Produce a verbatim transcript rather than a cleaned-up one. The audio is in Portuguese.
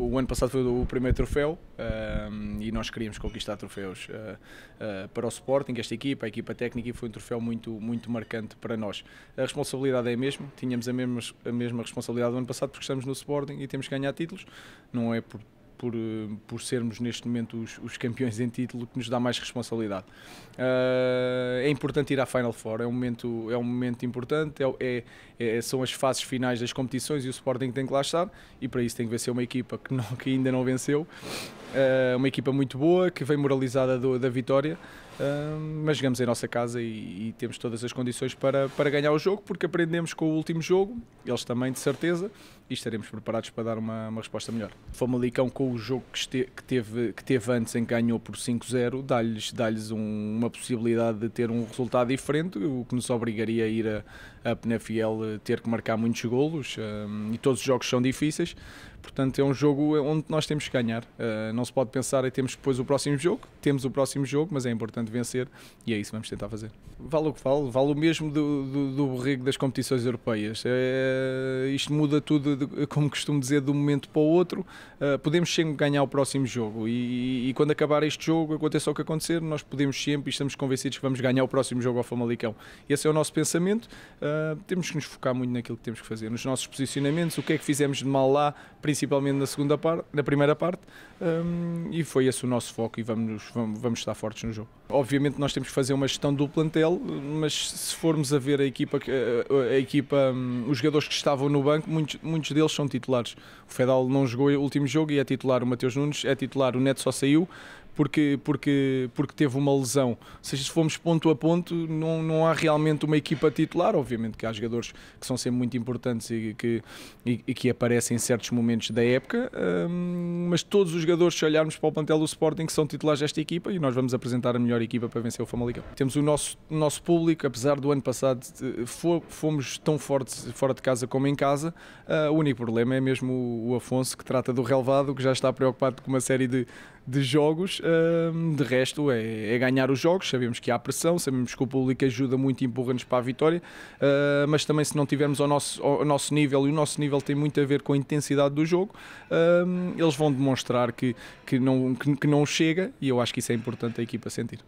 O ano passado foi o primeiro troféu um, e nós queríamos conquistar troféus uh, uh, para o Sporting, esta equipa, a equipa técnica, foi um troféu muito, muito marcante para nós. A responsabilidade é a mesma, tínhamos a mesma, a mesma responsabilidade do ano passado porque estamos no Sporting e temos que ganhar títulos, não é por Por, por sermos neste momento os, os campeões em título que nos dá mais responsabilidade. Uh, é importante ir à Final Four, é um momento, é um momento importante, é, é, são as fases finais das competições e o Sporting tem que lá estar e para isso tem que vencer uma equipa que, não, que ainda não venceu, uh, uma equipa muito boa, que vem moralizada do, da vitória, uh, mas jogamos em nossa casa e, e temos todas as condições para, para ganhar o jogo, porque aprendemos com o último jogo, eles também de certeza, e estaremos preparados para dar uma, uma resposta melhor. Famalicão, com o jogo que, este, que, teve, que teve antes em que ganhou por cinco zero, dá-lhes dá-lhes um, uma possibilidade de ter um resultado diferente, o que nos obrigaria a ir a, a Penafiel ter que marcar muitos golos, um, e todos os jogos são difíceis, portanto é um jogo onde nós temos que ganhar, uh, não se pode pensar em temos depois o próximo jogo, temos o próximo jogo, mas é importante vencer e é isso que vamos tentar fazer. Vale o que vale, vale o mesmo do, do, do borrego das competições europeias, é, isto muda tudo, como costumo dizer, de um momento para o outro. Uh, podemos sempre ganhar o próximo jogo e, e quando acabar este jogo, aconteça o que acontecer, nós podemos sempre e estamos convencidos que vamos ganhar o próximo jogo ao Famalicão. Esse é o nosso pensamento, uh, temos que nos focar muito naquilo que temos que fazer, nos nossos posicionamentos, o que é que fizemos de mal lá, principalmente na, segunda par, na primeira parte, um, e foi esse o nosso foco e vamos, vamos, vamos estar fortes no jogo. Obviamente nós temos que fazer uma gestão do plantel, mas se formos a ver a equipa, a, a equipa um, os jogadores que estavam no banco, muitos, muitos Muitos deles são titulares. O Fedal não jogou o último jogo e é titular, o Mateus Nunes é titular, o Neto só saiu porque, porque, porque teve uma lesão. Ou seja, se formos ponto a ponto, não, não há realmente uma equipa titular. Obviamente que há jogadores que são sempre muito importantes e que, e, e que aparecem em certos momentos da época, hum, mas todos os jogadores, se olharmos para o plantel do Sporting, são titulares desta equipa e nós vamos apresentar a melhor equipa para vencer o Famalicão. Temos o nosso, nosso público, apesar do ano passado fomos tão fortes fora de casa como em casa, hum, o único problema é mesmo o Afonso, que trata do relevado, que já está preocupado com uma série de, de jogos. De resto é, é ganhar os jogos, sabemos que há pressão, sabemos que o público ajuda muito e empurra-nos para a vitória, mas também se não tivermos ao nosso, ao nosso nível, e o nosso nível tem muito a ver com a intensidade do jogo, eles vão demonstrar que, que, não, que, que não chega e eu acho que isso é importante a equipa sentir.